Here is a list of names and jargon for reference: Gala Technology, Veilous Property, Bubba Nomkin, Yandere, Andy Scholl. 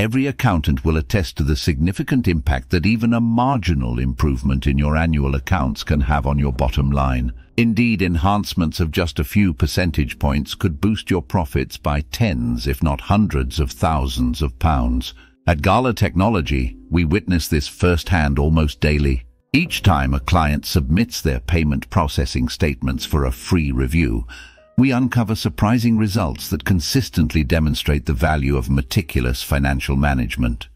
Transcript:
Every accountant will attest to the significant impact that even a marginal improvement in your annual accounts can have on your bottom line. Indeed, enhancements of just a few percentage points could boost your profits by tens, if not hundreds of thousands of pounds. At Gala Technology, we witness this firsthand almost daily. Each time a client submits their payment processing statements for a free review, we uncover surprising results that consistently demonstrate the value of meticulous financial management.